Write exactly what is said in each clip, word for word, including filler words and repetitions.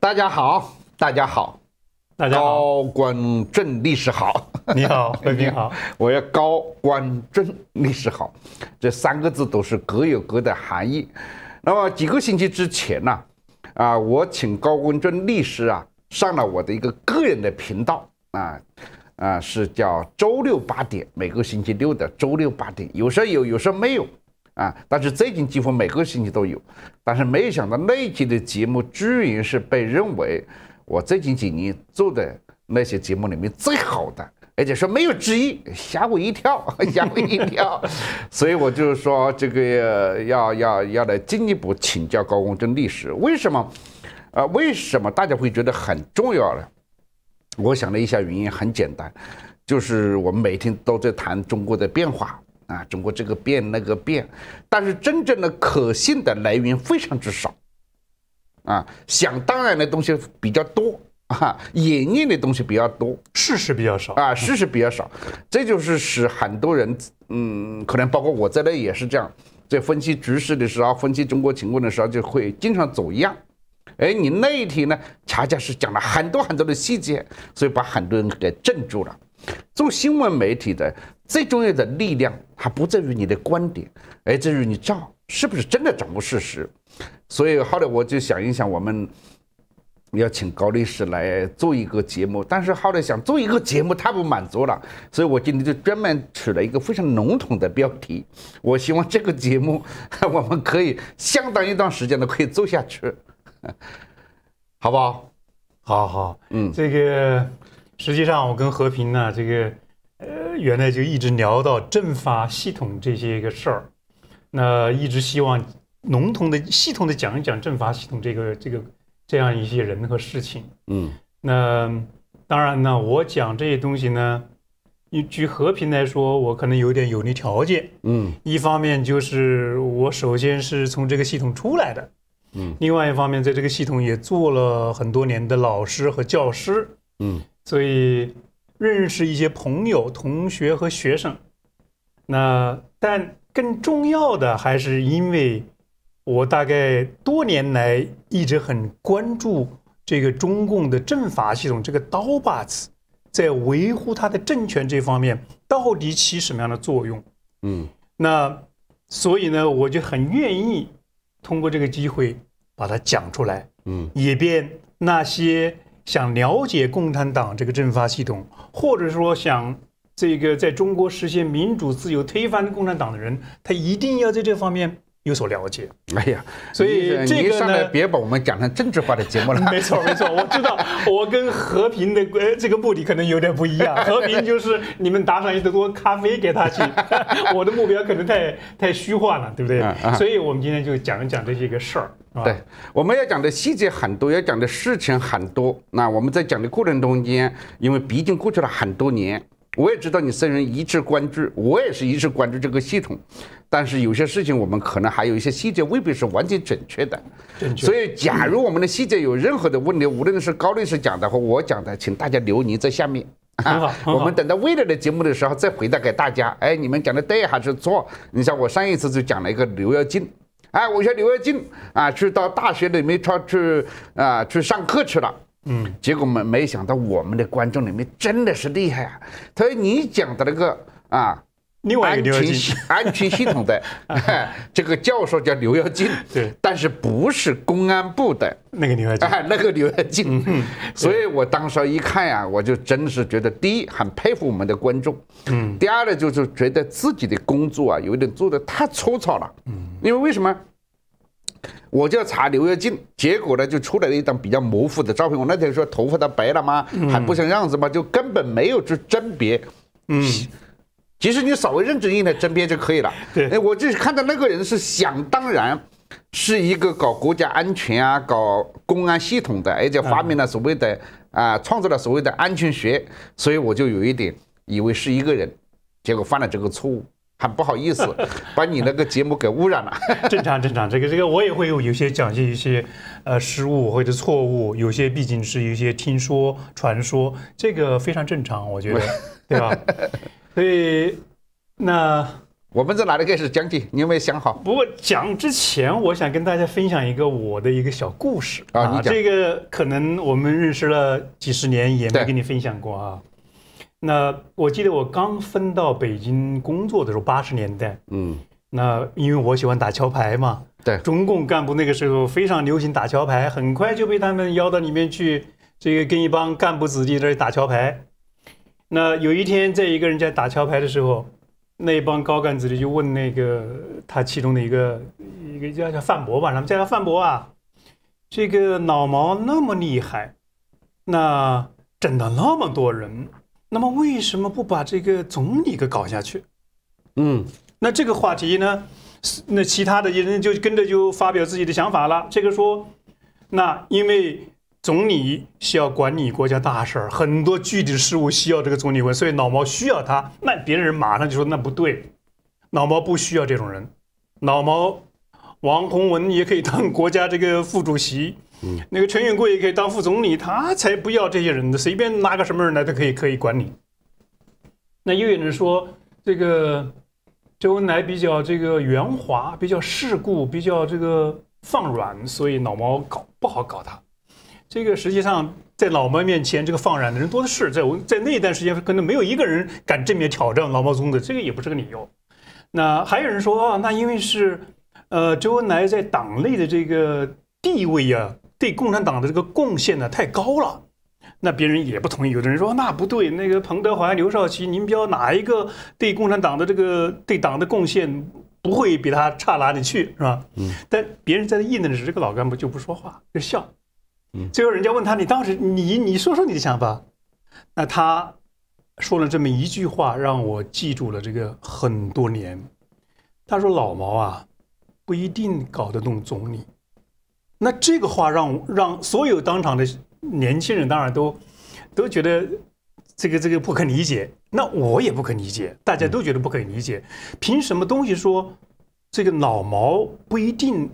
大家好，大家好，大家好，高观正律师好，你好，慧平好，我要高观正律师好，这三个字都是各有各的含义。那么几个星期之前呢、啊，啊、呃，我请高观正律师啊上了我的一个个人的频道啊，啊、呃、是叫周六八点，每个星期六的周六八点，有时候有，有时候没有。 啊！但是最近几乎每个星期都有，但是没想到那一期的节目居然是被认为我最近几年做的那些节目里面最好的，而且说没有之一，吓我一跳，吓我一跳。所以我就是说这个要要要来进一步请教高观正律师，为什么？呃，为什么大家会觉得很重要呢？我想了一下，原因很简单，就是我们每天都在谈中国的变化。 啊，中国这个变那个变，但是真正的可信的来源非常之少，啊，想当然的东西比较多啊，演绎的东西比较多，事实比较少啊，事实比较少，这就是使很多人，嗯，可能包括我在内也是这样，在分析局势的时候，分析中国情况的时候，就会经常走样。 哎，你那一题呢，恰恰是讲了很多很多的细节，所以把很多人给镇住了。做新闻媒体的最重要的力量，它不在于你的观点，而在于你照是不是真的掌握事实。所以后来我就想一想，我们要请高律师来做一个节目，但是后来想做一个节目太不满足了，所以我今天就专门取了一个非常笼统的标题。我希望这个节目我们可以相当一段时间的可以做下去。 好不好？好好，嗯，这个实际上我跟和平呢，这个呃，原来就一直聊到政法系统这些个事儿，那一直希望笼统的、系统的讲一讲政法系统这个、这个这样一些人和事情。嗯，那当然呢，我讲这些东西呢，据和平来说，我可能有点有利条件。嗯，一方面就是我首先是从这个系统出来的。 嗯，另外一方面，在这个系统也做了很多年的老师和教师，嗯，所以认识一些朋友、同学和学生。那但更重要的还是因为我大概多年来一直很关注这个中共的政法系统这个刀把子，在维护他的政权这方面到底起什么样的作用？嗯，那所以呢，我就很愿意。 通过这个机会把它讲出来，嗯，以便那些想了解共产党这个政法系统，或者说想这个在中国实现民主自由、推翻共产党的人，他一定要在这方面有所了解。哎呀，所以这个呢，别把我们讲成政治化的节目了。没错没错，我知道，我跟和平的呃这个目的可能有点不一样。和平就是你们打赏一多咖啡给他去，我的目标可能太太虚幻了，对不对？嗯嗯、所以我们今天就讲一讲这些个事儿。对，我们要讲的细节很多，要讲的事情很多。那我们在讲的过程中间，因为毕竟过去了很多年。 我也知道你虽然一致关注，我也是一致关注这个系统，但是有些事情我们可能还有一些细节未必是完全准确的。正确。所以，假如我们的细节有任何的问题，无论是高律师讲的或我讲的，请大家留言在下面。很好，很好。我们等到未来的节目的时候再回答给大家。哎，你们讲的对还是错？你像我上一次就讲了一个刘耀进，哎，我说刘耀进啊，去到大学里面去啊去上课去了。 嗯，结果没没想到我们的观众里面真的是厉害啊！他说你讲的那个啊，另外一个安全系安全系统的这个教授叫刘耀进，对，但是不是公安部的那个刘耀进，哎，那个刘耀进。嗯，所以我当时一看呀、啊，我就真是觉得，第一很佩服我们的观众，嗯，第二呢就是觉得自己的工作啊有点做的太粗糙了，嗯，因为为什么？ 我就查刘耀进，结果呢就出来了一张比较模糊的照片。我那天说头发它白了吗？还不像样子吗？就根本没有去甄别。嗯，其实你稍微认真一点甄别就可以了。对，我就是看到那个人是想当然，是一个搞国家安全啊、搞公安系统的，而且发明了所谓的啊、呃，创造了所谓的安全学，所以我就有一点以为是一个人，结果犯了这个错误。 很不好意思，把你那个节目给污染了。正常正常，这个这个我也会有有些讲些一些呃失误或者错误，有些毕竟是一些听说传说，这个非常正常，我觉得，对吧？所以那我们这哪里开始讲起？你有没有想好？不过讲之前，我想跟大家分享一个我的一个小故事啊。啊这个可能我们认识了几十年，也没跟你分享过啊。那我记得我刚分到北京工作的时候，八十年代，嗯，那因为我喜欢打桥牌嘛，对，中共干部那个时候非常流行打桥牌，很快就被他们邀到里面去，这个跟一帮干部子弟在打桥牌。那有一天，在一个人家打桥牌的时候。 那一帮高干子弟就问那个他其中的一个一个叫叫范博吧，他们叫他范博啊，这个老毛那么厉害，那整了那么多人，那么为什么不把这个总理给搞下去？嗯，那这个话题呢，那其他的人就跟着就发表自己的想法了。这个说，那因为总理需要管理国家大事，很多具体的事务需要这个总理问，所以老毛需要他。那别人马上就说那不对，老毛不需要这种人。老毛，王洪文也可以当国家这个副主席，嗯，那个陈云贵也可以当副总理，他才不要这些人的，随便拿个什么人来都可以可以管理。那又有人说这个周恩来比较这个圆滑，比较世故，比较这个放软，所以老毛搞不好搞他。 这个实际上在老毛面前，这个放软的人多的是。在我在那一段时间，可能没有一个人敢正面挑战老毛宗的，这个也不是个理由。那还有人说啊、哦，那因为是，呃，周恩来在党内的这个地位啊，对共产党的这个贡献呢、啊、太高了，那别人也不同意。有的人说那不对，那个彭德怀、刘少奇、林彪哪一个对共产党的这个对党的贡献不会比他差哪里去，是吧？嗯。但别人在这议论的时候，这个老干部就不说话，就笑。 最后人家问他：“你当时你你说说你的想法。”那他说了这么一句话，让我记住了这个很多年。他说：“老毛啊，不一定搞得动总理。”那这个话让让所有当场的年轻人当然都都觉得这个这个不可理解。那我也不可理解，大家都觉得不可理解。凭什么东西说这个老毛不一定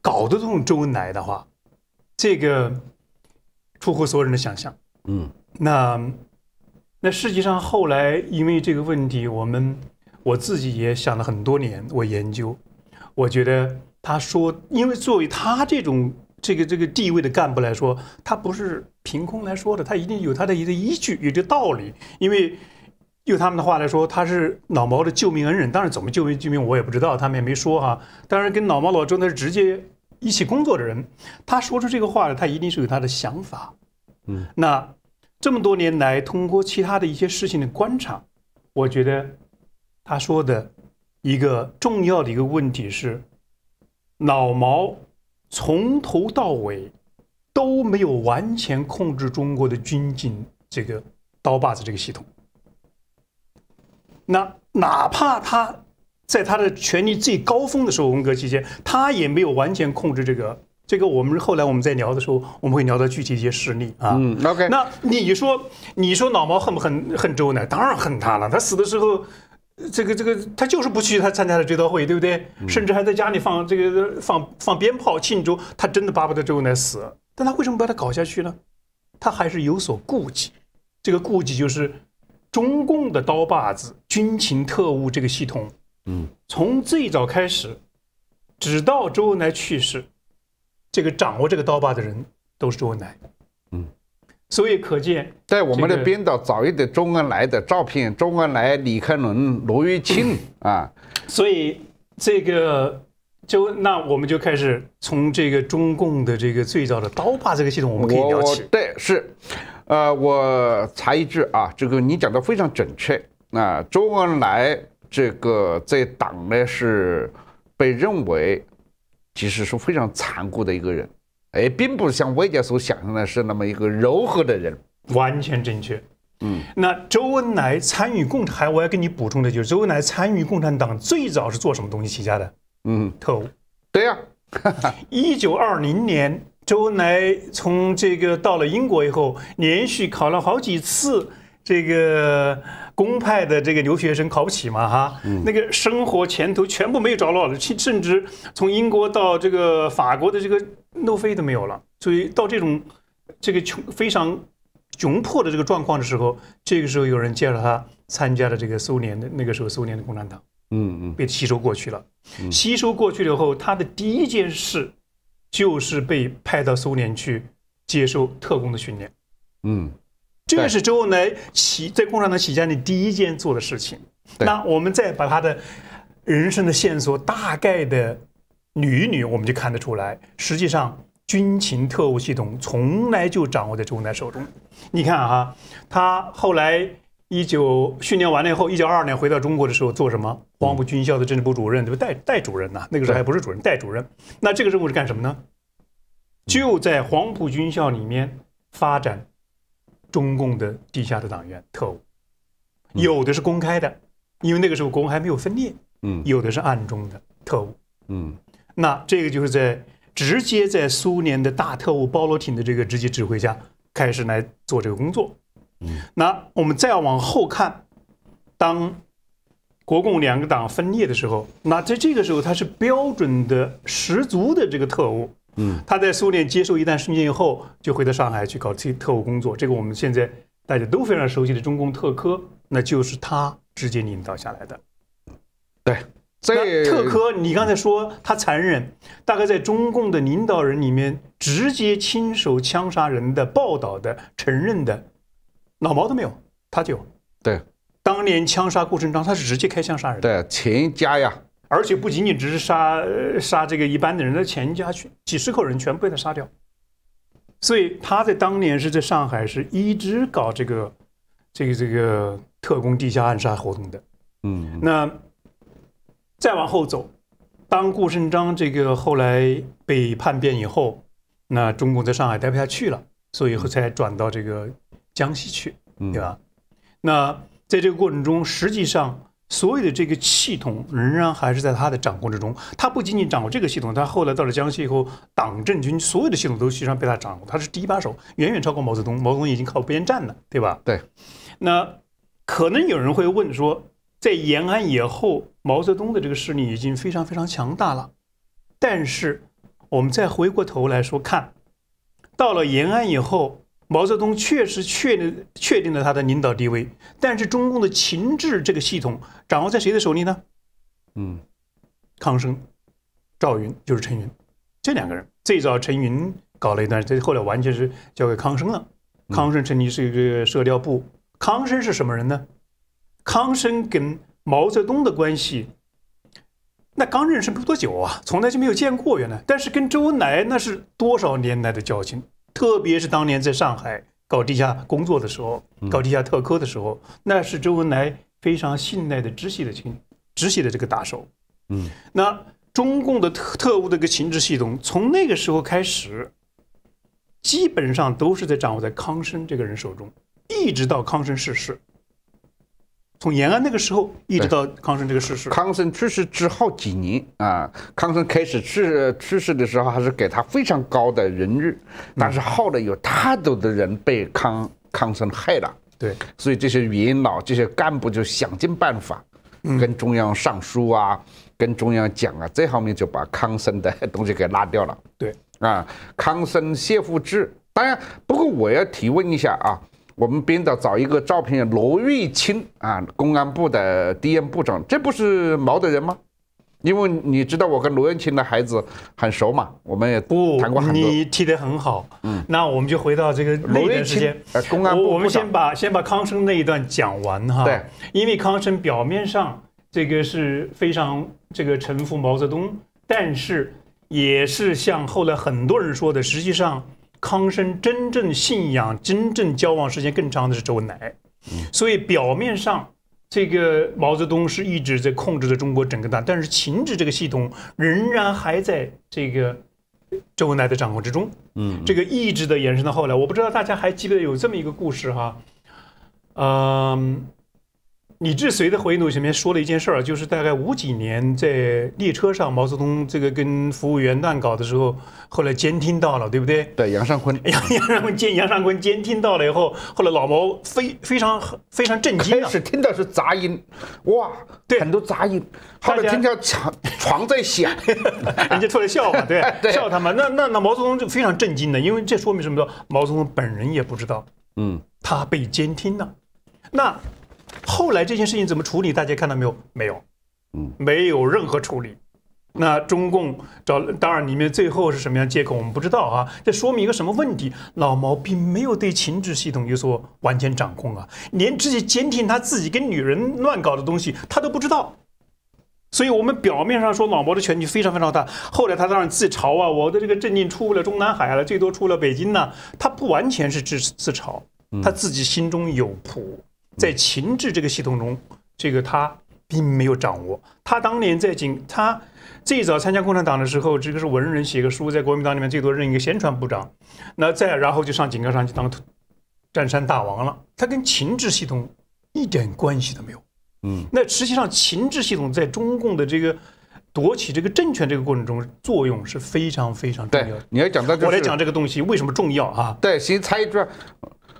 搞得动周恩来的话？ 这个出乎所有人的想象，嗯，那那实际上后来因为这个问题，我们我自己也想了很多年，我研究，我觉得他说，因为作为他这种这个这个地位的干部来说，他不是凭空来说的，他一定有他的一个依据，有这道理。因为用他们的话来说，他是老毛的救命恩人，当然怎么救命救命我也不知道，他们也没说哈、啊。当然跟老毛老周他是直接。 一起工作的人，他说出这个话来，他一定是有他的想法。嗯，那这么多年来，通过其他的一些事情的观察，我觉得他说的一个重要的一个问题是，老毛从头到尾都没有完全控制中国的军警这个刀把子这个系统。那哪怕他。 在他的权力最高峰的时候，文革期间，他也没有完全控制这个。这个我们后来我们在聊的时候，我们会聊到具体一些事例啊。嗯 ，OK。那你说，你说老毛恨不恨恨周恩来？当然恨他了。他死的时候，这个这个他就是不去他参加的追悼会，对不对？嗯、甚至还在家里放这个放放鞭炮庆祝。他真的巴不得周恩来死，但他为什么把他搞下去呢？他还是有所顾忌。这个顾忌就是中共的刀把子、军情特务这个系统。 嗯，从最早开始，直到周恩来去世，这个掌握这个刀把的人都是周恩来。嗯，所以可见，在我们的编导早一点周恩来的照片，周恩来、李克伦、罗玉卿啊，所以这个就那我们就开始从这个中共的这个最早的刀把这个系统，我们可以聊起。对，是，呃，我插一句啊，这个你讲的非常准确。那、呃、周恩来。 这个在党呢是被认为其实是非常残酷的一个人，哎，并不是像外界所想象的是那么一个柔和的人，完全正确。嗯，那周恩来参与共产，我要跟你补充的就是周恩来参与共产党最早是做什么东西起家的？嗯，特务。对呀、啊，一九二零年，周恩来从这个到了英国以后，连续考了好几次。 这个公派的这个留学生考不起嘛哈，嗯、那个生活前途全部没有着落了，甚至从英国到这个法国的这个路费都没有了，所以到这种这个穷非常窘迫的这个状况的时候，这个时候有人介绍他参加了这个苏联的那个时候苏联的共产党，嗯嗯，被吸收过去了。嗯、吸收过去了后，他的第一件事就是被派到苏联去接受特工的训练。嗯，这是周恩来起在共产党起家的第一件做的事情。那我们再把他的人生的线索大概的捋一捋，我们就看得出来，实际上。 军情特务系统从来就掌握在周恩来手中。你看哈、啊，他后来一九训练完了以后，一九二二年回到中国的时候做什么？黄埔军校的政治部主任，对吧？代代主任呐、啊，那个时候还不是主任，代主任。那这个任务是干什么呢？就在黄埔军校里面发展中共的地下的党员特务，有的是公开的，因为那个时候国共还没有分裂，嗯，有的是暗中的特务，嗯，那这个就是在。 直接在苏联的大特务包罗廷的这个直接指挥下，开始来做这个工作。嗯，那我们再往后看，当国共两个党分裂的时候，那在这个时候他是标准的十足的这个特务。嗯，他在苏联接受一旦训练以后，就回到上海去搞这特务工作。这个我们现在大家都非常熟悉的中共特科，那就是他直接领导下来的。对。 那特科，你刚才说他残忍，大概在中共的领导人里面，直接亲手枪杀人的、报道的、承认的，老毛都没有，他就有。对，当年枪杀顾顺章，他是直接开枪杀人。对，钱家呀，而且不仅仅只是杀杀这个一般的人，他钱家去几十口人全部被他杀掉。所以他在当年是在上海是一直搞这个这个这个特工地下暗杀活动的。嗯，那。 再往后走，当顾顺章这个后来被叛变以后，那中共在上海待不下去了，所以后才转到这个江西去，对吧？嗯、那在这个过程中，实际上所有的这个系统仍然还是在他的掌控之中。他不仅仅掌握这个系统，他后来到了江西以后，党政军所有的系统都实际上被他掌握，他是第一把手，远远超过毛泽东。毛泽东已经靠边站了，对吧？对。那可能有人会问说。 在延安以后，毛泽东的这个势力已经非常非常强大了。但是，我们再回过头来说看，到了延安以后，毛泽东确实确定确定了他的领导地位。但是，中共的情治这个系统掌握在谁的手里呢？嗯，康生、赵云就是陈云这两个人。最早陈云搞了一段，这后来完全是交给康生了。康生成立是一个社调部。康生是什么人呢？ 康生跟毛泽东的关系，那刚认识不多久啊，从来就没有见过原来。但是跟周恩来那是多少年来的交情，特别是当年在上海搞地下工作的时候，搞地下特科的时候，嗯、那是周恩来非常信赖的直系的亲直系的这个打手。嗯，那中共的特特务的一个情治系统，从那个时候开始，基本上都是在掌握在康生这个人手中，一直到康生逝世。 从延安那个时候一直到康生这个逝世，康生去世之后几年啊，康生开始去去世的时候还是给他非常高的荣誉，但是后来有太多的人被康康生害了，对，所以这些元老、这些干部就想尽办法跟中央上书啊，嗯、跟中央讲啊，这方面就把康生的东西给拉掉了。对啊，康生、谢富治，当然，不过我要提问一下啊。 我们编导找一个照片，罗玉卿啊，公安部的第一部长，这不是毛的人吗？因为你知道我跟罗玉卿的孩子很熟嘛，我们也谈过很多。你提得很好，嗯，那我们就回到这个那段时间，呃，公安部部长。我们先把先把康生那一段讲完哈，对，因为康生表面上这个是非常这个臣服毛泽东，但是也是像后来很多人说的，实际上。 康生真正信仰、真正交往时间更长的是周恩来，所以表面上这个毛泽东是一直在控制着中国整个党，但是情治这个系统仍然还在这个周恩来的掌控之中。嗯，这个一直的延伸到后来，我不知道大家还记得有这么一个故事哈，嗯，李志绥的回忆录前面说了一件事儿，就是大概五几年在列车上，毛泽东这个跟服务员乱搞的时候，后来监听到了，对不对？对，杨尚昆，杨杨尚昆监杨尚昆监听到了以后，后来老毛非非常非常震惊，开始听到是杂音，哇，对，很多杂音，后来听到床床在响，人家出来笑嘛，对，对笑他们。那那那毛泽东就非常震惊的，因为这说明什么？毛泽东本人也不知道，嗯，他被监听了，那。 后来这件事情怎么处理？大家看到没有？没有，嗯，没有任何处理。那中共找，当然里面最后是什么样借口我们不知道啊。这说明一个什么问题？老毛并没有对情治系统有所完全掌控啊，连自己监听他自己跟女人乱搞的东西他都不知道。 所以，我们表面上说老毛的权力非常非常大，后来他当然自嘲啊，我的这个政令出不了中南海了，最多出了北京呢。他不完全是自自嘲，他自己心中有谱，在情治这个系统中，这个他并没有掌握。他当年在警，他最早参加共产党的时候，这个是文人写个书，在国民党里面最多任一个宣传部长，那再然后就上井冈山去当占山大王了。他跟情治系统一点关系都没有。 嗯，那实际上，情治系统在中共的这个夺取这个政权这个过程中，作用是非常非常重要的。你要讲到、就是，我来讲这个东西为什么重要啊？对，先猜一下，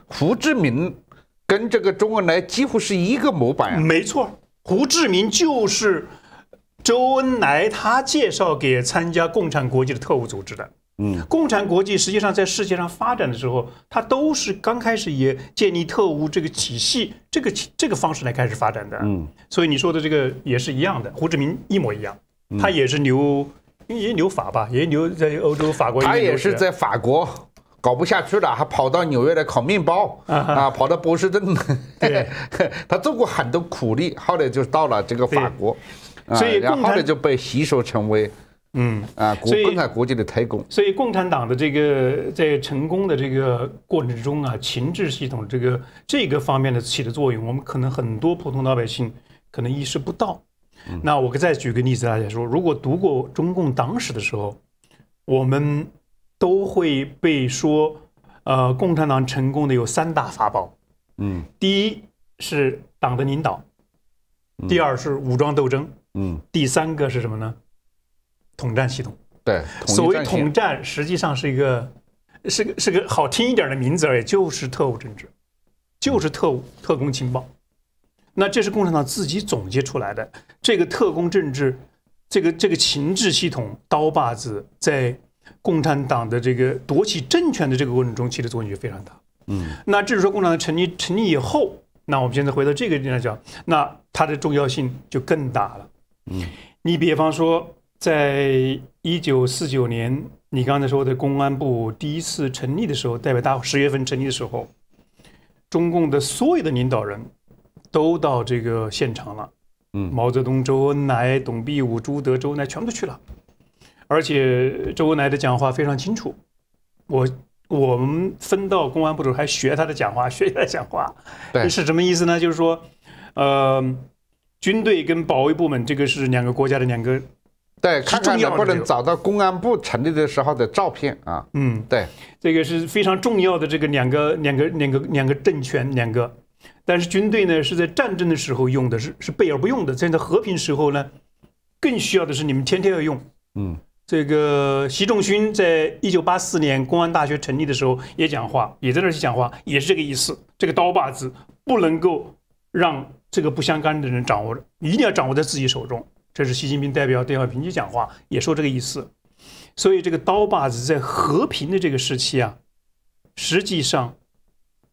胡志明跟这个周恩来几乎是一个模板、啊。没错，胡志明就是周恩来他介绍给参加共产国际的特务组织的。 嗯，共产国际实际上在世界上发展的时候，它都是刚开始也建立特务这个体系，这个这个方式来开始发展的。嗯，所以你说的这个也是一样的，胡志明一模一样，他也是留也留法吧，也留在欧洲法国。他也是在法国搞不下去了，还跑到纽约来烤面包啊，啊跑到波士顿，他做过很多苦力，后来就到了这个法国，所以然后后来就被吸收成为。 嗯啊，国共产国际的抬拱，所以共产党的这个在成功的这个过程中啊，情治系统这个这个方面的起的作用，我们可能很多普通老百姓可能意识不到。嗯、那我再举个例子，大家说，如果读过中共党史的时候，我们都会被说，呃，共产党成功的有三大法宝。嗯，第一是党的领导，第二是武装斗争，嗯，第三个是什么呢？ 统战系统，对，所谓统战实际上是一个，是个是个好听一点的名字而已，就是特务政治，就是特务特工情报。那这是共产党自己总结出来的。这个特工政治，这个这个情治系统刀把子，在共产党的这个夺取政权的这个过程中起的作用也非常大。嗯，那至于说共产党成立成立以后，那我们现在回到这个地方讲，那它的重要性就更大了。嗯，你比方说。 在一九四九年，你刚才说的公安部第一次成立的时候，代表大会十月份成立的时候，中共的所有的领导人都到这个现场了。嗯，毛泽东、周恩来、董必武、朱德、周恩来全部都去了，而且周恩来的讲话非常清楚。我我们分到公安部的时候还学他的讲话，学他的讲话，对，是什么意思呢？就是说，呃，军队跟保卫部门这个是两个国家的两个。 对，看看能不能找到公安部成立的时候的照片啊。嗯，对，这个是非常重要的，这个两个两个两个两个政权两个，但是军队呢是在战争的时候用的，是是备而不用的。在和平时候呢，更需要的是你们天天要用。嗯，这个习仲勋在一九八四年公安大学成立的时候也讲话，也在那儿去讲话，也是这个意思。这个刀把子不能够让这个不相干的人掌握着，一定要掌握在自己手中。 这是习近平代表邓小平去讲话，也说这个意思。所以这个刀把子在和平的这个时期啊，实际上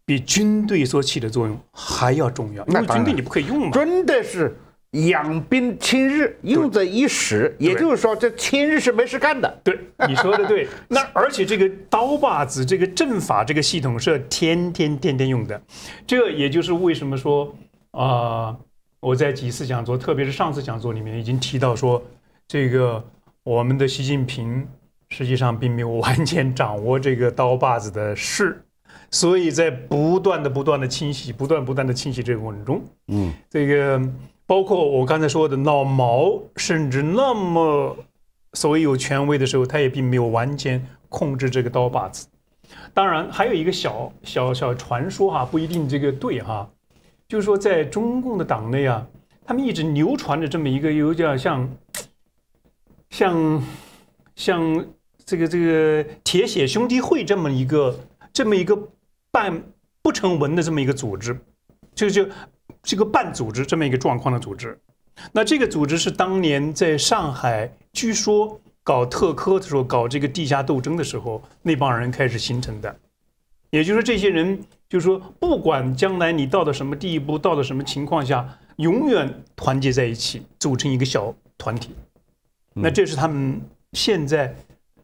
比军队所起的作用还要重要。因为军队你不可以用嘛，真的是养兵千日，用在一时。也就是说，这千日是没事干的。对，你说的对。那而且这个刀把子，这个政法这个系统是天天天天用的。这也就是为什么说啊。呃 我在几次讲座，特别是上次讲座里面已经提到说，这个我们的习近平实际上并没有完全掌握这个刀把子的事，所以在不断的、不断的清洗、不断不断的清洗这个过程中，嗯，这个包括我刚才说的老毛，甚至那么所谓有权威的时候，他也并没有完全控制这个刀把子。当然，还有一个小小小传说哈、啊，不一定这个对哈、啊。 就是说，在中共的党内啊，他们一直流传着这么一个有点像，像，像这个这个铁血兄弟会这么一个这么一个半不成文的这么一个组织，就就这个半组织这么一个状况的组织。那这个组织是当年在上海，据说搞特科的时候，搞这个地下斗争的时候，那帮人开始形成的。也就是说，这些人。 就是说，不管将来你到了什么地步，到了什么情况下，永远团结在一起，组成一个小团体。那这是他们现在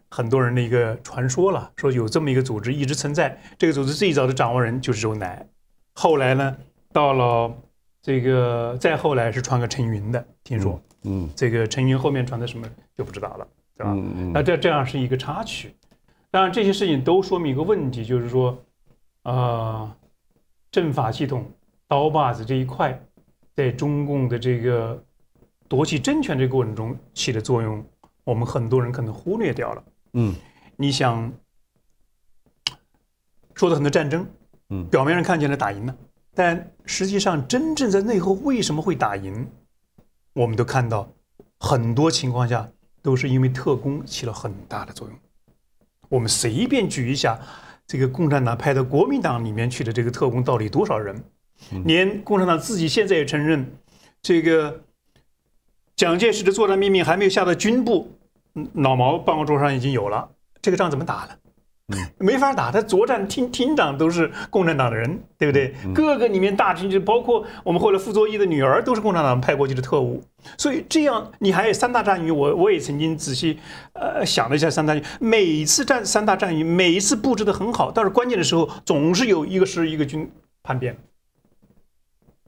很多人的一个传说了，说有这么一个组织一直存在。这个组织最早的掌握人就是周南，后来呢，到了这个再后来是传给陈云的，听说，嗯，嗯这个陈云后面传的什么就不知道了，对吧？嗯嗯、那这这样是一个插曲。当然，这些事情都说明一个问题，就是说，呃，政法系统刀把子这一块，在中共的这个夺取政权这个过程中起的作用，我们很多人可能忽略掉了。 嗯，你想说的很多战争，嗯，表面上看起来打赢了，但实际上真正在内后为什么会打赢，我们都看到很多情况下都是因为特工起了很大的作用。我们随便举一下，这个共产党派到国民党里面去的这个特工到底多少人？连共产党自己现在也承认，这个蒋介石的作战命令还没有下到军部。 老毛办公桌上已经有了，这个仗怎么打呢？嗯、没法打。他作战厅厅长都是共产党的人，对不对？嗯、各个里面大厅，包括我们后来傅作义的女儿，都是共产党派过去的特务。所以这样，你还有三大战役，我我也曾经仔细呃想了一下三大战役，每一次战三大战役，每一次布置的很好，但是关键的时候总是有一个师一个军叛变。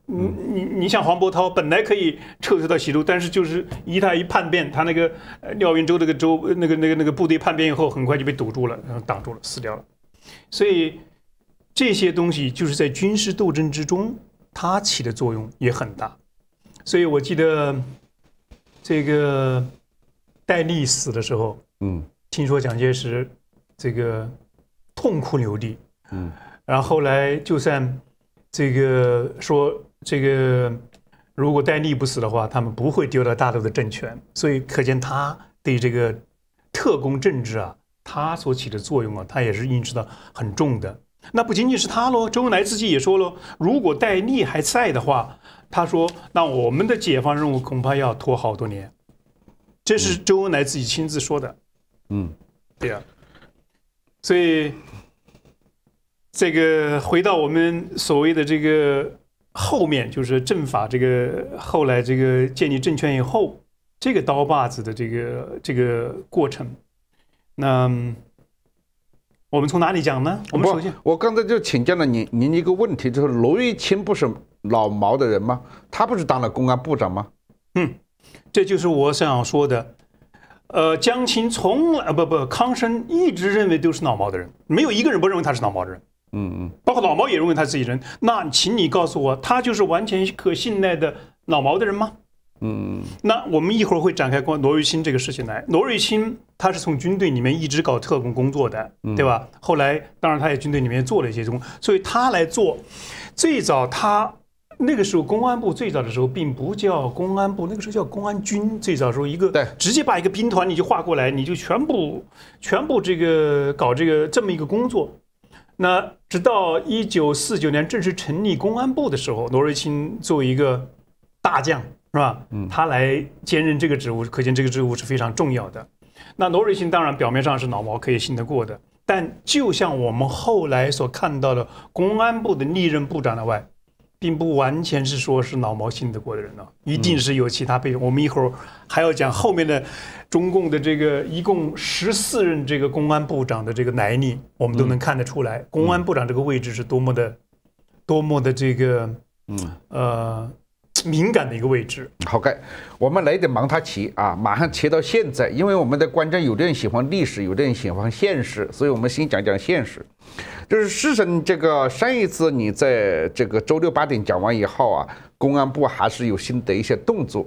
你你你像黄伯韬本来可以撤退到西周，但是就是一他一叛变，他那个廖云州这个州那个那个那个部队叛变以后，很快就被堵住了，然后挡住了，死掉了。所以这些东西就是在军事斗争之中，它起的作用也很大。所以我记得这个戴笠死的时候，嗯，听说蒋介石这个痛哭流涕，嗯，然后后来就算这个说。 这个如果戴笠不死的话，他们不会丢掉大陆的政权，所以可见他对这个特工政治啊，他所起的作用啊，他也是认识到很重的。那不仅仅是他喽，周恩来自己也说喽，如果戴笠还在的话，他说那我们的解放任务恐怕要拖好多年，这是周恩来自己亲自说的。嗯，对呀、啊，所以这个回到我们所谓的这个。 后面就是政法这个后来这个建立政权以后，这个刀把子的这个这个过程，那我们从哪里讲呢？我们首先，我刚才就请教了您您一个问题，就是罗玉卿不是老毛的人吗？他不是当了公安部长吗？嗯，这就是我想说的。呃，江青从来不不，康生一直认为都是老毛的人，没有一个人不认为他是老毛的人。 嗯嗯，包括老毛也认为他自己人，那请你告诉我，他就是完全可信赖的老毛的人吗？嗯，那我们一会儿会展开关于罗玉卿这个事情来。罗玉卿他是从军队里面一直搞特工工作的，对吧？嗯、后来当然他也军队里面做了一些工作，所以他来做。最早他那个时候公安部最早的时候并不叫公安部，那个时候叫公安军。最早时候一个直接把一个兵团你就划过来，你就全部全部这个搞这个这么一个工作。 那直到一九四九年正式成立公安部的时候，罗瑞卿作为一个大将，是吧？嗯，他来兼任这个职务，可见这个职务是非常重要的。那罗瑞卿当然表面上是老毛可以信得过的，但就像我们后来所看到的公安部的历任部长的外，并不完全是说是老毛信得过的人呢、啊，一定是有其他背景。嗯、我们一会儿还要讲后面的中共的这个一共十四任这个公安部长的这个来历，我们都能看得出来，嗯、公安部长这个位置是多么的、多么的这个，嗯呃敏感的一个位置。好的，我们来点蒙太奇啊，马上切到现在，因为我们的观众有的人喜欢历史，有的人喜欢现实，所以我们先讲讲现实。 就是事实，这个上一次你在这个周六八点讲完以后啊，公安部还是有新的一些动作，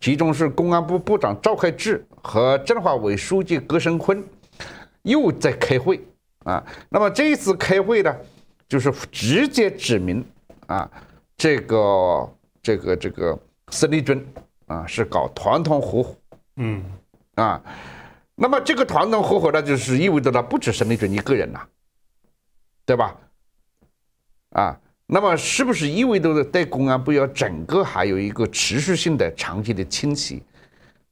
其中是公安部部长赵开志和政法委书记葛神坤又在开会啊。那么这一次开会呢，就是直接指明啊，这个这个这个孙立军啊是搞团团伙伙，嗯啊，那么这个团团伙伙呢，就是意味着呢不止孙立军一个人呐、啊。 对吧？啊，那么是不是意味着对公安部要整个还有一个持续性的、长期的清洗，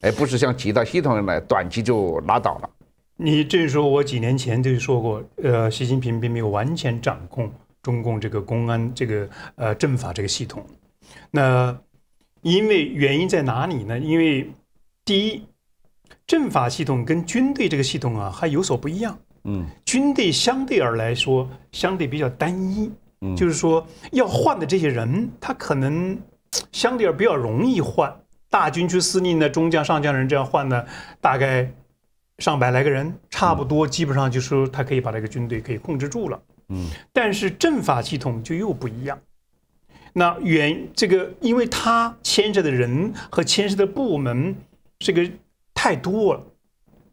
而不是像其他系统呢短期就拉倒了？你这时候我几年前就说过，呃，习近平并没有完全掌控中共这个公安、这个呃政法这个系统。那因为原因在哪里呢？因为第一，政法系统跟军队这个系统啊还有所不一样。嗯，军队相对而来说相对比较单一，嗯，就是说要换的这些人，他可能相对而比较容易换。大军区司令的中将、上将人这样换呢，大概上百来个人，差不多，基本上就是他可以把这个军队可以控制住了。嗯，但是政法系统就又不一样。 那原这个，因为他牵涉的人和牵涉的部门，这个太多了，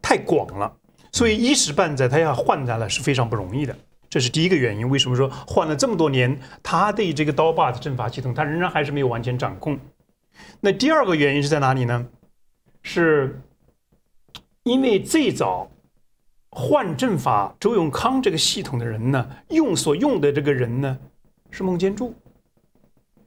太广了，所以一时半载他要换下来是非常不容易的。这是第一个原因。为什么说换了这么多年，他对这个刀把的政法系统，他仍然还是没有完全掌控？那第二个原因是在哪里呢？是因为最早换政法周永康这个系统的人呢，用所用的这个人呢是孟建柱。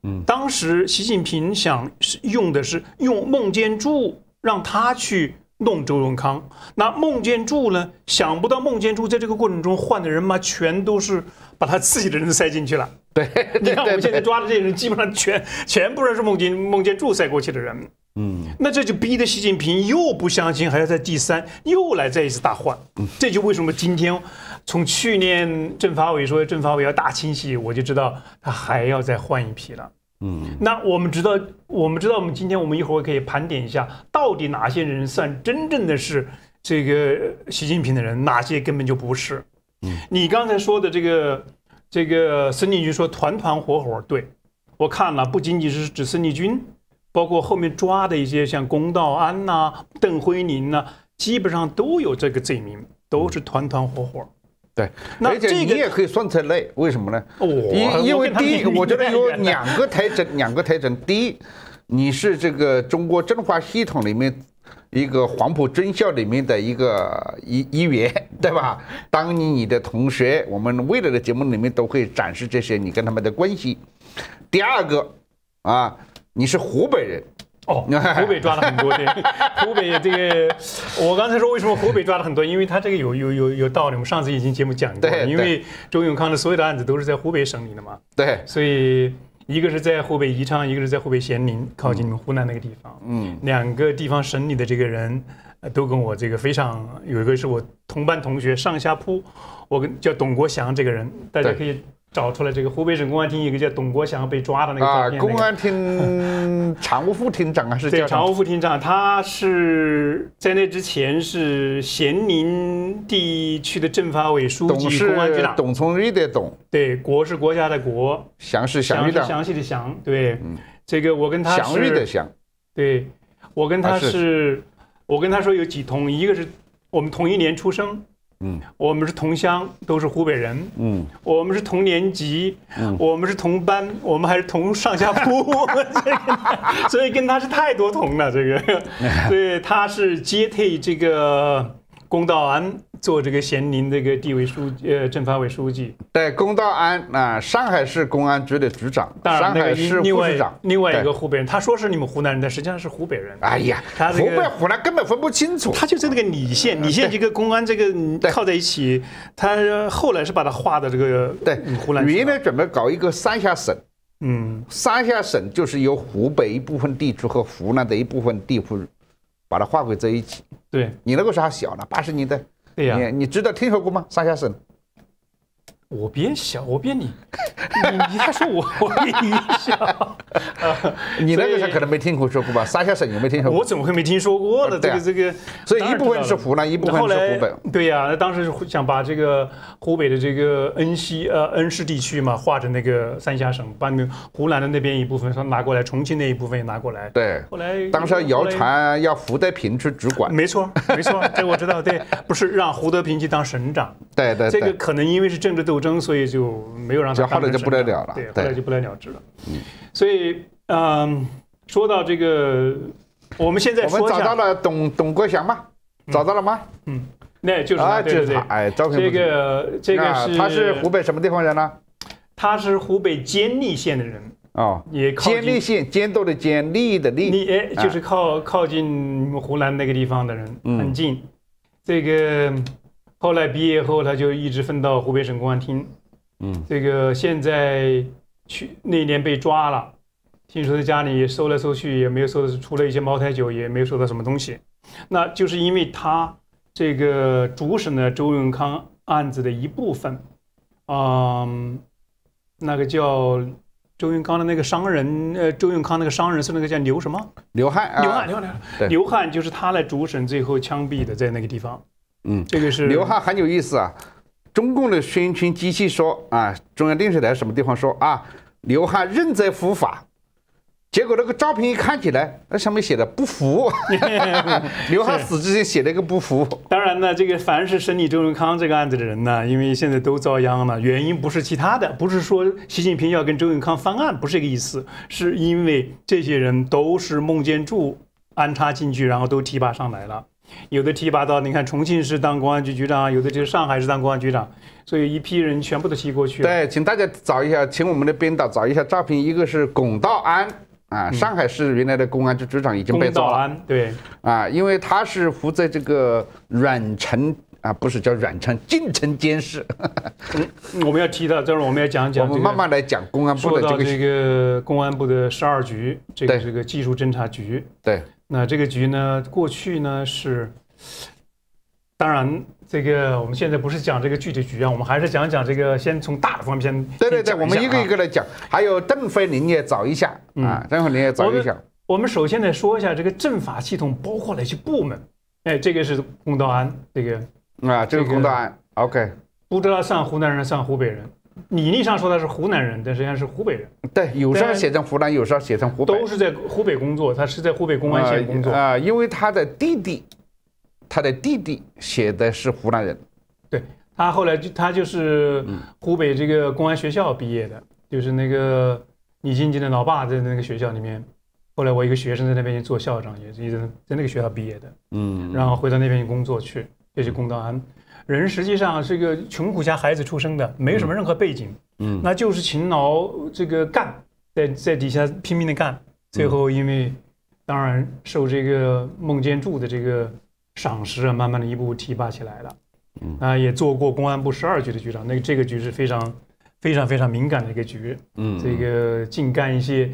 嗯，当时习近平想用的是用孟建柱让他去弄周永康，那孟建柱呢？想不到孟建柱在这个过程中换的人嘛，全都是把他自己的人塞进去了。对，你看我们现在抓的这些人，基本上全全部人是孟建孟建柱塞过去的人。嗯，那这就逼得习近平又不相信，还要在第三又来再一次大换。这就为什么今天从去年政法委说政法委要大清洗，我就知道他还要再换一批了。 嗯，那我们知道，我们知道，我们今天我们一会儿可以盘点一下，到底哪些人算真正的是这个习近平的人，哪些根本就不是。嗯，你刚才说的这个这个孙立军说团团伙伙，对我看了，不仅仅是指孙立军，包括后面抓的一些像龚道安呐、啊、邓辉林呐、啊，基本上都有这个罪名，都是团团伙伙。 对，那这个你也可以算在内，为什么呢？因因为第一，我觉得有两个特征，两个特征。第一，你是这个中国政法系统里面一个黄埔军校里面的一个一一员，对吧？当你你的同学，我们未来的节目里面都会展示这些你跟他们的关系。第二个啊，你是湖北人。 哦，湖北抓了很多，对，湖北这个，我刚才说为什么湖北抓了很多，因为他这个有有有有道理。我们上次已经节目讲过，因为周永康的所有的案子都是在湖北省里的嘛，对，所以一个是在湖北宜昌，一个是在湖北咸宁，靠近你们湖南那个地方，嗯，两个地方省里的这个人都跟我这个非常，有一个是我同班同学上下铺，我跟叫董国祥这个人，大家可以。 找出来这个湖北省公安厅一个叫董国祥被抓的那个照片。啊，公安厅常务副厅长啊，是叫常务副厅长，他是在那之前是咸宁地区的政法委书记、公安局长。董存瑞的董。对，国是国家的国，详是详是详细的详。对，这个我跟他是。祥瑞的祥。对，我跟他是，我跟他说有几通，一个是我们同一年出生。 嗯，我们是同乡，都是湖北人。嗯，我们是同年级，嗯、我们是同班，我们还是同上下铺，所以跟他是太多同了。这个，对，他是接替这个龚道安做这个咸宁这个地委书呃政法委书记。对，龚道安啊、呃，上海市公安局的局长，当然那个、上海市副市长。另外一个湖北人，他说是你们湖南人，但实际上是湖北人。哎呀，他这个、湖北湖南根本分不清楚。他就是那个澧县，澧县这个公安这个靠在一起，他后来是把它划的这个对湖南。原来准备搞一个三峡省，嗯，三峡省就是由湖北一部分地区和湖南的一部分地区。 把它划归在一起。对你那个时候还小呢，八十年代。对呀、啊，你知道听说过吗？三峡省。我比小，我比你，你你还说我我比你小。你那个时候可能没听过说过吧？三峡省有没有听说过？我怎么会没听说过呢？这个、啊、这个，所以一部分是湖南，一部分是湖北。对呀、啊，那当时想把这个湖北的这个恩西呃恩施地区嘛，划成那个三峡省，把那湖南的那边一部分拿过来，重庆那一部分也拿过来。对，后来当时姚传要胡德平去主管。没错，没错，这我知道。对，不是让胡德平去当省长。对对，这个可能因为是政治斗争。 争，所以就没有让他。后来就不了了了，对，后来就不了了之了。嗯，所以，嗯，说到这个，我们现在我们找到了董董国祥吗？找到了吗？嗯，那就是他，对对对，哎，照片。这个这个是他是湖北什么地方人呢？他是湖北监利县的人哦，也监利县监督的监，利益的利，利哎，就是靠靠近湖南那个地方的人，很近。这个。 后来毕业后，他就一直分到湖北省公安厅。嗯，这个现在去那年被抓了，亲属在家里搜来搜去也没有搜到，除了一些茅台酒也没有搜到什么东西。那就是因为他这个主审的周永康案子的一部分，嗯，那个叫周永康的那个商人，呃，周永康那个商人是那个叫刘什么？刘汉、啊，刘汉，刘汉，刘汉就是他来主审，最后枪毙的，在那个地方。嗯，这个是刘汉很有意思啊。 中共的宣传机器说啊，中央电视台什么地方说啊，刘汉认罪伏法，结果那个照片一看起来，那上面写的不服，刘汉死之前写了一个不服。当然呢，这个凡是审理周永康这个案子的人呢，因为现在都遭殃了，原因不是其他的，不是说习近平要跟周永康翻案，不是这个意思，是因为这些人都是孟建柱安插进去，然后都提拔上来了。 有的提拔到，你看重庆市当公安局局长，有的就是上海市当公安局长，所以一批人全部都提过去。对，请大家找一下，请我们的编导找一下照片，一个是龚道安啊，上海市原来的公安局局长已经被抓了。龚道安对啊，因为他是负责这个软城啊，不是叫软城，进城监视。嗯，我们要提到，这会儿我们要讲讲、这个。我们慢慢来讲公安部的这个。说到这个公安部的十二局，这个这个技术侦查局。对。 那这个局呢，过去呢是，当然这个我们现在不是讲这个具体局啊，我们还是讲讲这个，先从大的方面先。对对对，我们一个一个来讲。还有邓飞林也找一下啊，邓飞林也找一下。我们首先来说一下这个政法系统包括哪些部门？哎，这个是龚道安，这个啊，这个龚道安 ，OK， 不知道算湖南人算湖北人。 理论上说他是湖南人，但实际上是湖北人。对，有时候写成湖南，有时候写成湖北。都是在湖北工作，他是在湖北公安县工作啊、呃呃。因为他的弟弟，他的弟弟写的是湖南人。对他后来就他就是湖北这个公安学校毕业的，嗯、就是那个李金金的老爸在那个学校里面。后来我一个学生在那边做校长，也是一直在那个学校毕业的。嗯，然后回到那边工作去，也是龚道安。 人实际上是一个穷苦家孩子出生的，没有什么任何背景，嗯，那就是勤劳这个干，在在底下拼命的干，最后因为当然受这个孟建柱的这个赏识啊，慢慢的一步步提拔起来了，嗯，啊也做过公安部十二局的局长，那个这个局是非常非常非常敏感的一个局，嗯，这个净干一些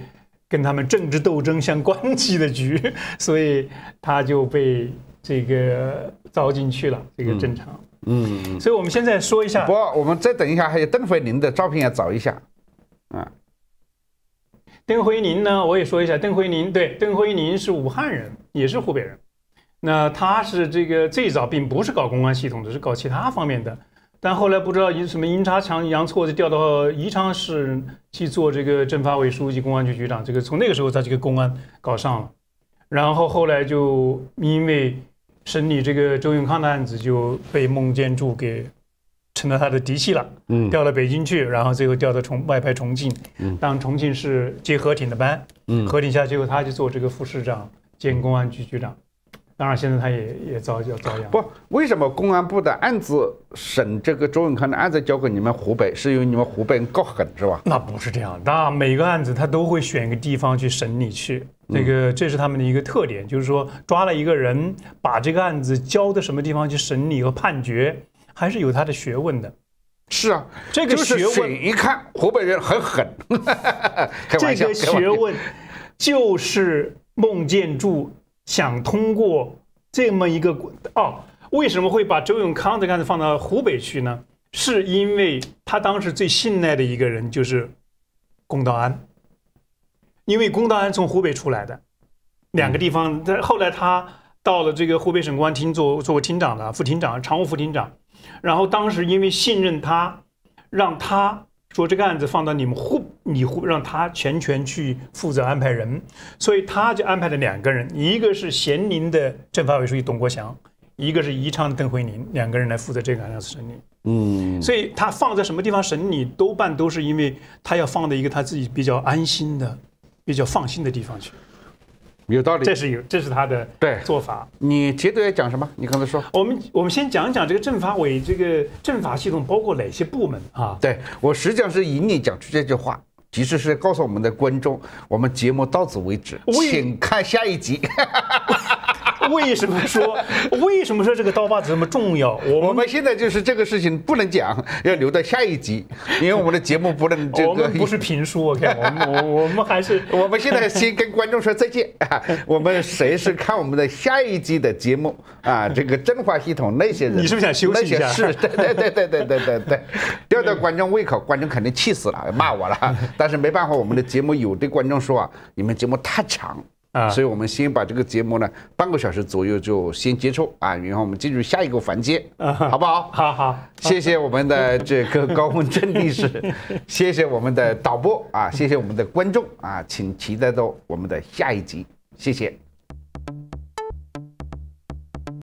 跟他们政治斗争相关系的局，所以他就被这个招进去了，这个正常。嗯 嗯，所以我们现在说一下。不，我们再等一下，还有邓飞林的照片要找一下。啊，邓飞林呢，我也说一下，邓飞林对，邓飞林是武汉人，也是湖北人。那他是这个最早并不是搞公安系统的，是搞其他方面的。但后来不知道因什么阴差阳错，就调到宜昌市去做这个政法委书记、公安局局长。这个从那个时候他这个公安搞上了，然后后来就因为。 审理这个周永康的案子就被孟建柱给成了他的嫡系了，嗯，调到北京去，然后最后调到重外派重庆，嗯，当重庆市接合挺的班，嗯，合挺下去后他就做这个副市长兼公安局局长，当然现在他也也遭要遭殃。不，为什么公安部的案子审这个周永康的案子交给你们湖北，是因为你们湖北人够狠是吧？那不是这样，那每个案子他都会选一个地方去审理去。 那个，这是他们的一个特点，就是说抓了一个人，把这个案子交到什么地方去审理和判决，还是有他的学问的。是啊，这个学问一看，湖北人很狠。这个学问就是孟建柱想通过这么一个哦，为什么会把周永康这个案子放到湖北去呢？是因为他当时最信赖的一个人就是龚道安。 因为龚道安从湖北出来的，两个地方，他后来他到了这个湖北省公安厅做做过厅长了，副厅长、常务副厅长。然后当时因为信任他，让他说这个案子放到你们湖，你湖让他全权去负责安排人，所以他就安排了两个人，一个是咸宁的政法委书记董国祥，一个是宜昌的邓辉宁，两个人来负责这个案子审理。嗯，所以他放在什么地方审理，多半都是因为他要放在一个他自己比较安心的。 比较放心的地方去，有道理，这是有，这是他的对做法。你接着要讲什么？你刚才说，我们我们先讲讲这个政法委这个政法系统包括哪些部门啊？对我实际上是引你讲出这句话，其实是告诉我们的观众，我们节目到此为止，请看下一集。为什么说为什么说这个刀疤子这么重要？我们我们现在就是这个事情不能讲，要留到下一集，因为我们的节目不能这个。我们不是评书 ，OK， 我们我我们还是我们现在先跟观众说再见啊！我们谁是看我们的下一集的节目啊？这个真话系统那些人，你是不是想休息一下？是，对对对对对对对对，吊吊观众胃口，观众肯定气死了，骂我了。但是没办法，我们的节目有对观众说啊，你们节目太长。 所以，我们先把这个节目呢，半个小时左右就先结束啊，然后我们进入下一个环节，好不好？好好，谢谢我们的这个高文正律师，谢谢我们的导播啊，谢谢我们的观众啊，请期待到我们的下一集，谢谢。